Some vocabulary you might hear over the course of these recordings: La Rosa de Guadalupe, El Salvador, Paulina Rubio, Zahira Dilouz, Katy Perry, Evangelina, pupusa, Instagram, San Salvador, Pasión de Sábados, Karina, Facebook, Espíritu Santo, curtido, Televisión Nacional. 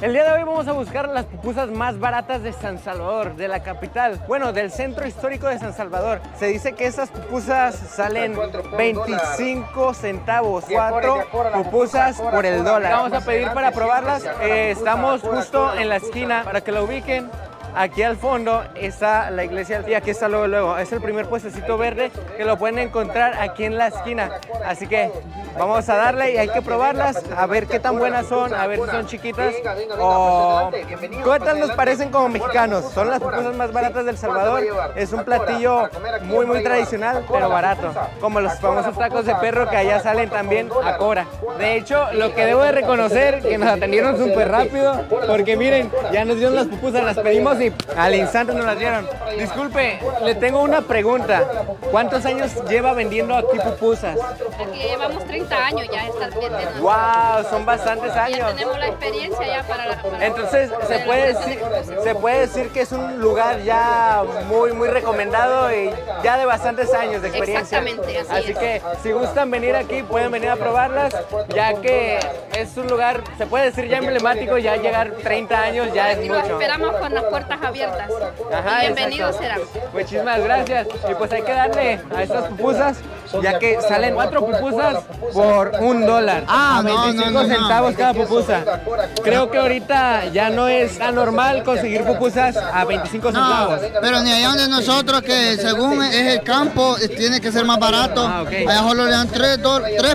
El día de hoy vamos a buscar las pupusas más baratas de San Salvador, de la capital, bueno, del centro histórico de San Salvador. Se dice que esas pupusas salen 25 centavos, 4 pupusas por el dólar. Vamos a pedir para probarlas. Estamos justo en la esquina, para que la ubiquen. Aquí al fondo está la iglesia y aquí está luego. Es el primer puestecito verde que lo pueden encontrar aquí en la esquina. Así que vamos a darle y hay que probarlas, a ver qué tan buenas son, a ver si son chiquitas o qué tal nos parecen como mexicanos. Son las pupusas más baratas del Salvador. Es un platillo muy, muy tradicional, pero barato. Como los famosos tacos de perro que allá salen también a Cora. De hecho, lo que debo de reconocer, que nos atendieron súper rápido, porque miren, ya nos dieron las pupusas, las pedimos y al instante nos las dieron. Disculpe, le tengo una pregunta. ¿Cuántos años lleva vendiendo aquí pupusas? Aquí llevamos 30 años ya estar vendiendo. ¡Wow! Son bastantes años. Ya tenemos la experiencia ya para entonces, ¿se puede decir que es un lugar ya muy, muy recomendado y ya de bastantes años de experiencia? Exactamente, así es. Que si gustan venir aquí, pueden venir a probarlas, ya que es un lugar, se puede decir ya emblemático, ya llegar 30 años ya es mucho. Y los esperamos con las puertas abiertas. Ajá, bienvenidos serán. Muchísimas gracias. Y pues hay que darle a estas pupusas, ya que salen 4 pupusas por $1. Ah, 25 centavos cada pupusa. Creo que ahorita ya no es anormal conseguir pupusas a 25 centavos. Pero ni allá donde nosotros, que según es el campo, tiene que ser más barato. Ah, okay. Allá solo le dan 3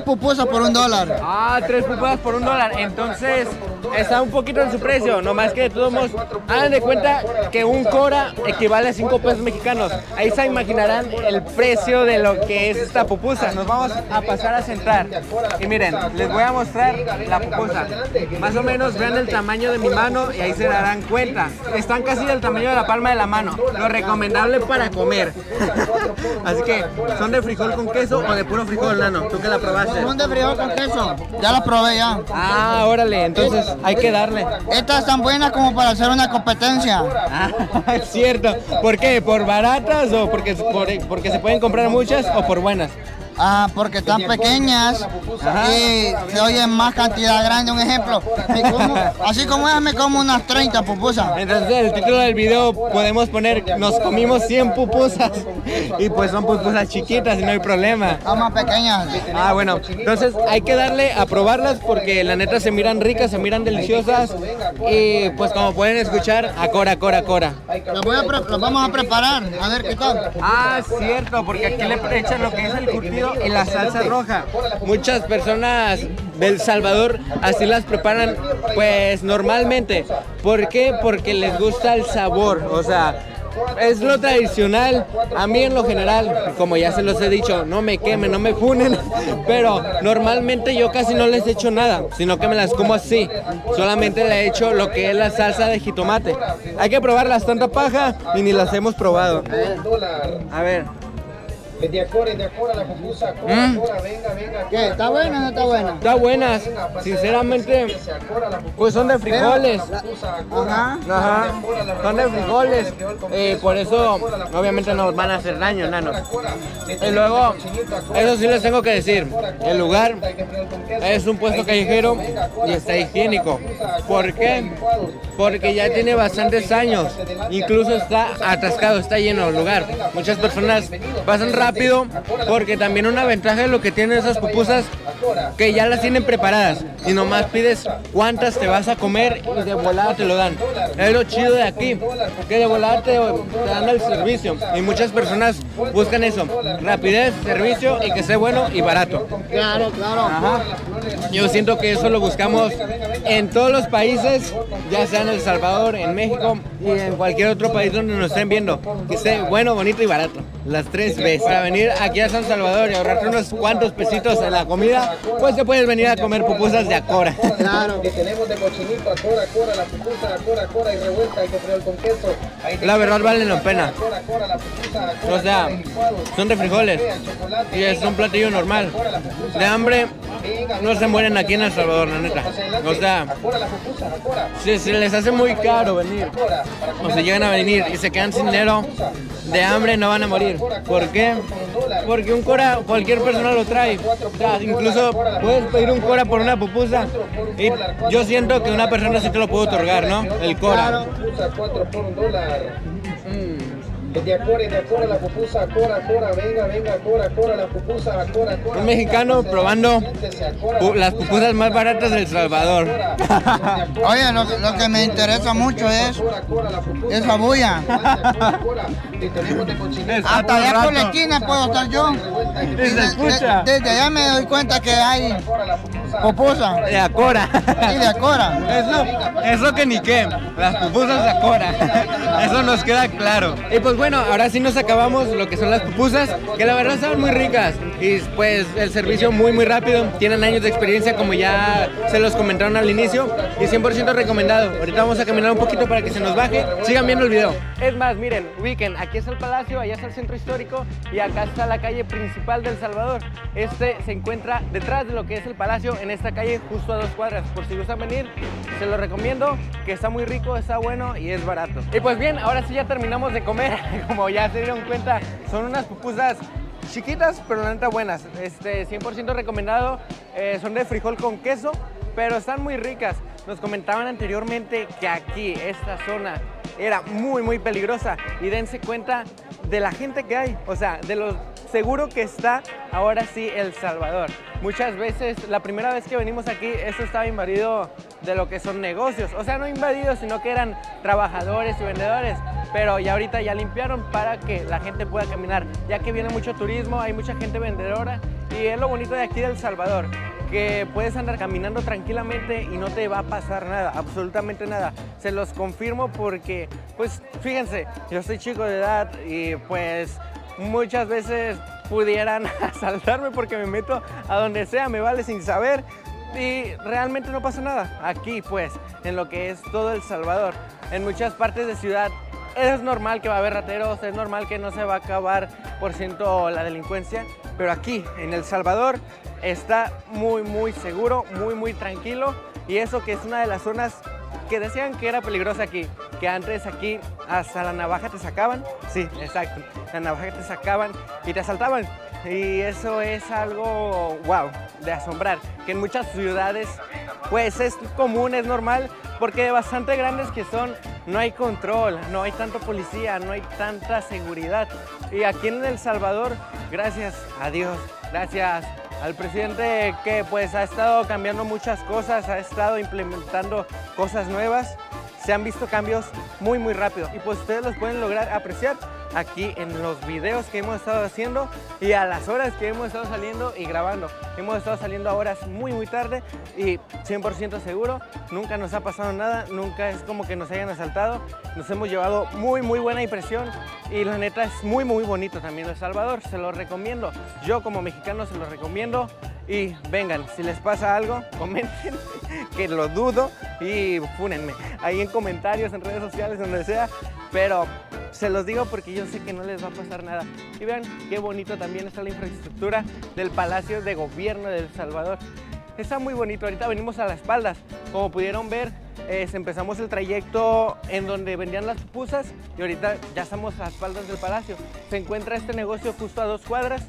pupusas por $1. Ah, 3 pupusas por $1. Entonces está un poquito en su precio, nomás que de todos modos, hagan de cuenta que un Cora equivale a 5 pesos mexicanos. Ahí se imaginarán el precio de lo que es esta pupusa. Nos vamos a pasar a sentar. Y miren, les voy a mostrar la pupusa. Más o menos vean el tamaño de mi mano y ahí se darán cuenta. Están casi del tamaño de la palma de la mano. Lo recomendable para comer. Así que, ¿son de frijol con queso o de puro frijol, nano? ¿Tú que la probaste? Son de frijol con queso. Ya la probé ya. Ah, órale. Entonces hay que darle. Estas tan buenas como para hacer una competencia. Ah, es cierto. ¿Por qué? ¿Por baratas o porque se pueden comprar muchas o por buenas? Ah, porque están pequeñas y se oyen más cantidad grande. Un ejemplo, así como es, me como unas 30 pupusas. Entonces, el título del video podemos poner: nos comimos 100 pupusas. Y pues son pupusas chiquitas y no hay problema. Son más pequeñas. Ah, bueno, entonces hay que darle a probarlas porque la neta se miran ricas, se miran deliciosas. Y pues, como pueden escuchar, a Cora, Cora, Cora. Las vamos a preparar, a ver qué tal. Ah, cierto, porque aquí le echan lo que es el curtido y la salsa roja. Muchas personas del Salvador así las preparan, pues normalmente. ¿Por qué? Porque les gusta el sabor, o sea, es lo tradicional. A mí en lo general, como ya se los he dicho, no me quemen, no me funen, pero normalmente yo casi no les echo nada, sino que me las como así. Solamente le echo lo que es la salsa de jitomate. Hay que probarlas, tanta paja y ni las hemos probado. A ver. De Cora, la pupusa, Cora, venga. ¿Qué? ¿Está buena o no está buena? Está buena, sinceramente, pues son de frijoles. Ajá. Son de frijoles, por eso obviamente nos van a hacer daño, nano. Y luego, eso sí les tengo que decir, el lugar es un puesto callejero y está higiénico. ¿Por qué? Porque ya tiene bastantes años, incluso está atascado, está lleno el lugar. Muchas personas pasan rápido. Porque también una ventaja de lo que tienen esas pupusas, que ya las tienen preparadas y nomás pides cuántas te vas a comer y de volada te lo dan. Es lo chido de aquí, que de volada te dan el servicio y muchas personas buscan eso, rapidez, servicio y que sea bueno y barato. Claro. Ajá. Yo siento que eso lo buscamos en todos los países, ya sea en El Salvador, en México y en cualquier otro país donde nos estén viendo, que esté bueno, bonito y barato, las 3 veces. Para venir aquí a San Salvador y ahorrarte unos cuantos pesitos en la comida, pues te puedes venir a comer pupusas de Acora. Claro. Que tenemos de cochinito, Acora, la pupusa, Acora y revuelta y frijol con queso. La verdad vale la pena. O sea, son de frijoles y es un platillo normal. De hambre no se mueren aquí en El Salvador, la neta. O sea, si se les hace muy caro venir o se llegan a venir y se quedan sin dinero, de hambre no van a morir. ¿Por qué? porque un cora cualquier persona lo trae. O sea, incluso puedes pedir un cora por una pupusa y yo siento que una persona sí te lo puede otorgar, ¿no? El cora. De acora, la pupusa, acora, venga, acora, la pupusa, acora. Un mexicano probando las pupusas más baratas del Salvador. Oye, lo que me interesa mucho es esa bulla. Hasta allá por la esquina puedo estar yo. Desde allá me doy cuenta que hay pupusa. De acora. Sí, de acora. Eso que ni qué, las pupusas de acora. Eso nos queda claro. Y pues bueno, ahora sí nos acabamos lo que son las pupusas, que la verdad son muy ricas y pues el servicio muy rápido, tienen años de experiencia como ya se los comentaron al inicio y 100% recomendado. Ahorita vamos a caminar un poquito para que se nos baje, sigan viendo el video. Es más, miren, ubiquen, aquí es el Palacio, allá está el Centro Histórico y acá está la calle principal del Salvador. Este se encuentra detrás de lo que es el Palacio, en esta calle justo a 2 cuadras, por si gustan venir, se lo recomiendo, que está muy rico, está bueno y es barato. Y pues bien, ahora sí ya terminamos de comer, como ya se dieron cuenta, son unas pupusas chiquitas, pero la neta buenas. 100% recomendado, son de frijol con queso, pero están muy ricas. Nos comentaban anteriormente que aquí, esta zona, era muy peligrosa y dense cuenta de la gente que hay, o sea, de los seguro que está ahora sí El Salvador. Muchas veces, la primera vez que venimos aquí, esto estaba invadido de lo que son negocios. O sea, no invadido, sino que eran trabajadores y vendedores. Pero ya ahorita ya limpiaron para que la gente pueda caminar, ya que viene mucho turismo, hay mucha gente vendedora. Y es lo bonito de aquí de El Salvador, que puedes andar caminando tranquilamente y no te va a pasar nada, absolutamente nada. Se los confirmo porque, pues, fíjense, yo soy chico de edad y pues muchas veces pudieran asaltarme porque me meto a donde sea, me vale sin saber y realmente no pasa nada. Aquí pues, en lo que es todo El Salvador, en muchas partes de ciudad es normal que va a haber rateros, es normal que no se va a acabar por ciento la delincuencia, pero aquí en El Salvador está muy seguro, muy tranquilo y eso que es una de las zonas que decían que era peligrosa aquí, que antes aquí hasta la navaja te sacaban, sí, exacto, la navaja te sacaban y te asaltaban y eso es algo wow, de asombrar, que en muchas ciudades pues es común, es normal, porque bastante grandes que son, no hay control, no hay tanto policía, no hay tanta seguridad y aquí en El Salvador, gracias a Dios, gracias al presidente que pues ha estado cambiando muchas cosas, ha estado implementando cosas nuevas, se han visto cambios muy rápido y pues ustedes los pueden lograr apreciar aquí en los videos que hemos estado haciendo y a las horas que hemos estado saliendo y grabando. Hemos estado saliendo a horas muy tarde y 100% seguro, nunca nos ha pasado nada, nunca es como que nos hayan asaltado, nos hemos llevado muy buena impresión y la neta es muy bonito también El Salvador, se lo recomiendo, yo como mexicano se lo recomiendo y vengan, si les pasa algo, comenten, que lo dudo y fúnenme, ahí en comentarios, en redes sociales, donde sea, pero se los digo porque yo sé que no les va a pasar nada. Y vean qué bonito también está la infraestructura del Palacio de Gobierno de El Salvador. Está muy bonito, ahorita venimos a las espaldas, como pudieron ver, empezamos el trayecto en donde vendían las pupusas y ahorita ya estamos a las espaldas del Palacio. Se encuentra este negocio justo a 2 cuadras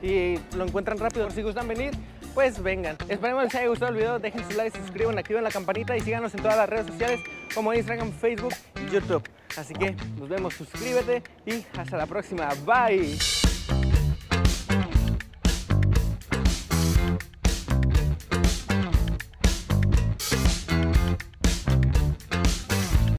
y lo encuentran rápido, si gustan venir, pues vengan. Esperemos que les haya gustado el video, dejen su like, suscriban, activen la campanita y síganos en todas las redes sociales como Instagram, Facebook y YouTube. Así que nos vemos, suscríbete y hasta la próxima, bye.